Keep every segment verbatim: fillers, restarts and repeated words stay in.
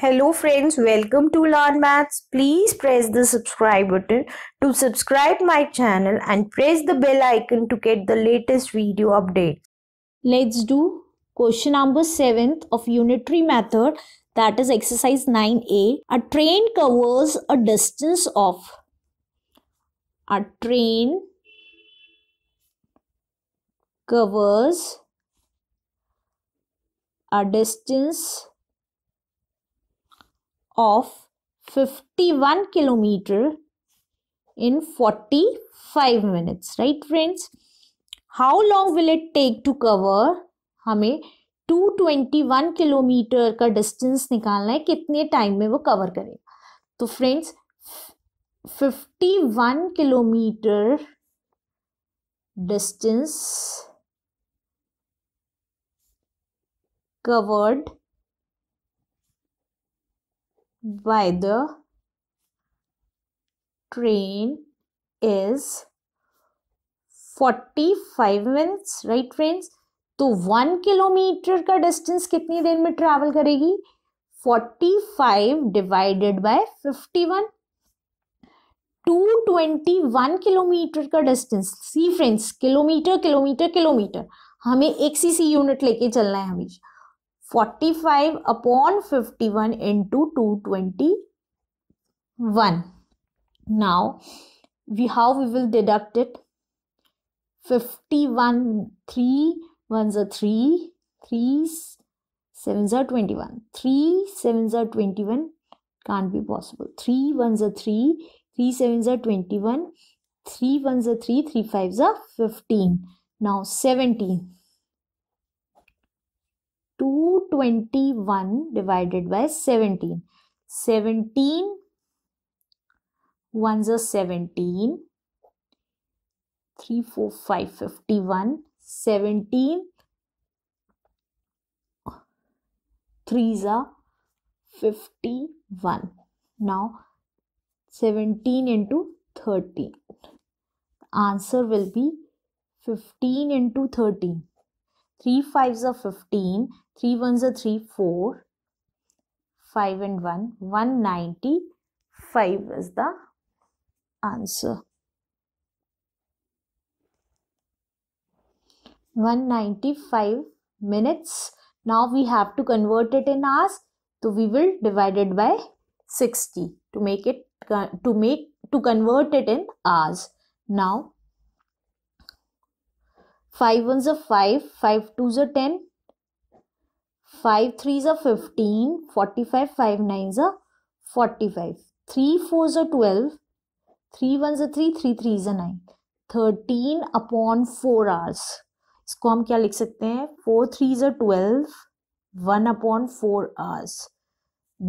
Hello friends, welcome to Learn Maths. Please press the subscribe button to subscribe my channel and press the bell icon to get the latest video updates. Let's do question number seventh of unit three method, that is exercise nine A. A train covers a distance of a train covers a distance of fifty-one kilometer in forty-five minutes, right friends? How long will it take to cover? हमें two hundred twenty-one kilometre का distance निकालना है, कितने time में वो cover करेगा? तो friends fifty-one kilometre distance covered by the train is forty-five minutes, right friends? तो one किलोमीटर का डिस्टेंस कितनी देर में ट्रैवल करेगी? forty-five divided by fifty-one. two hundred twenty-one kilometre का distance. See friends, kilometre kilometre kilometre हमें एक सी सी unit लेके चलना है हमेशा. forty-five upon fifty-one into two hundred twenty-one. Now, we how we will deduct it? fifty-one, three ones are three, three sevens are twenty-one, three sevens are twenty-one, can't be possible. Three ones are three, three sevens are twenty-one, three ones are three, three fives are fifteen. Now seventeen. two hundred twenty-one divided by seventeen. seventeen ones are seventeen. three, four, five, fifty-one. seventeen threes are fifty-one. Now seventeen into thirteen. Answer will be fifteen into thirteen. three fives are fifteen, three ones are three, four, five and one, one hundred ninety-five is the answer. one hundred ninety-five minutes. Now we have to convert it in hours, so we will divide it by sixty to make it to make to convert it in hours. Now five ones are five, five twos are ten, five threes are fifteen, forty-five, five nines are forty-five, three fours are twelve, three ones are three, three threes are nine, thirteen upon four hours. इसको हम क्या लिख सकते हैं? four threes are twelve, one upon four hours.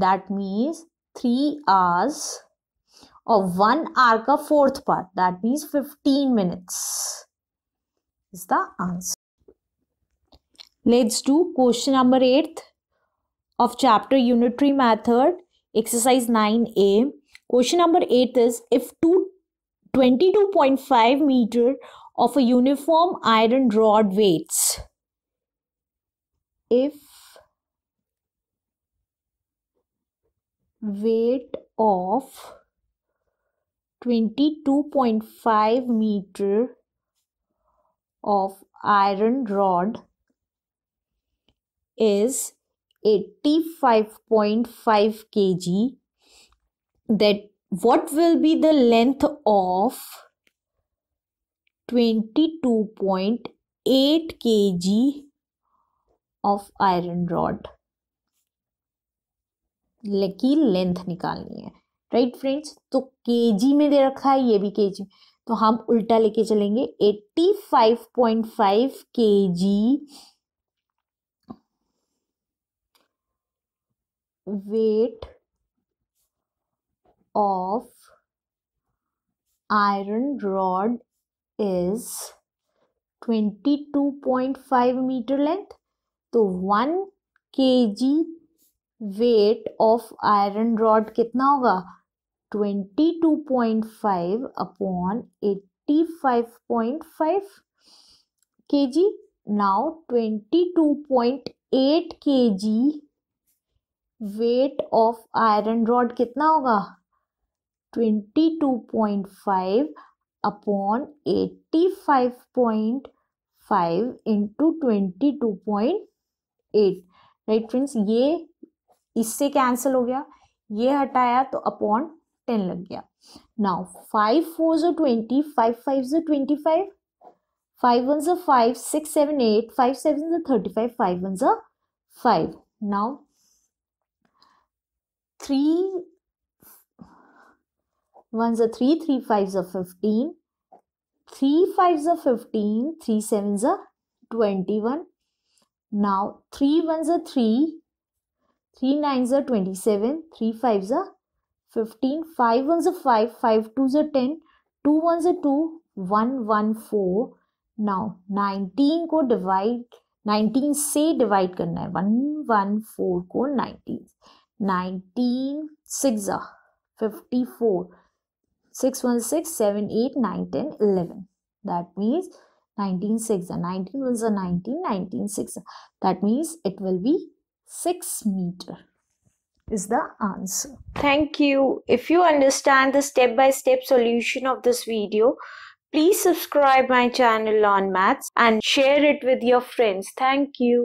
That means three hours और one hour का fourth part. That means fifteen minutes. Is the answer. Let's do question number eight of chapter unitary method, exercise nine A. Question number eight is, if twenty-two point five meter of a uniform iron rod weights, if weight of twenty-two point five meter of iron rod is eighty-five point five kilograms, that what will be the length of twenty-two point eight kilograms of iron rod? की length निकालनी है, right friends? तो KG में दे रखा है, ये भी KG, तो हम उल्टा लेके चलेंगे. eighty-five point five kilograms weight of iron rod is twenty-two point five meter length. तो one kilogram weight of iron rod कितना होगा? twenty-two point five upon eighty-five point five kilograms. Now twenty-two point eight kilograms weight of iron rod कितना होगा, बाईस point five upon पचासी point five into बाईस point eight. Right friends, ये इससे cancel हो गया, ये हटाया तो अपॉन टेन लग गया. नाउ फाइव फोर जो ट्वेंटी, फाइव फाइव जो ट्वेंटी फाइव, फाइव वन जो five, six seven eight, five seven जो थर्टी फाइव, फाइव वन जो फाइव. नाउ थ्री वन जो थ्री, थ्री फाइव जो फिफ्टीन, थ्री फाइव जो फिफ्टीन, थ्री सेवन जो twenty one. Now three one जो three, three nine जो twenty seven, three five जो fifteen, five one जो five, five two जो ten, to one जो two, one one four. Now nineteen को divide, nineteen से divide करना है, वन वन फोर को नाइनटीन, नाइनटीन सिक्स जो fifty four, six one six, seven eight, nine ten eleven. That means nineteen six, nineteen one जो nineteen, nineteen six, that means it will be six meter is the answer. Thank you. If you understand the step-by-step solution of this video, please subscribe my channel Learn Maths and share it with your friends. Thank you.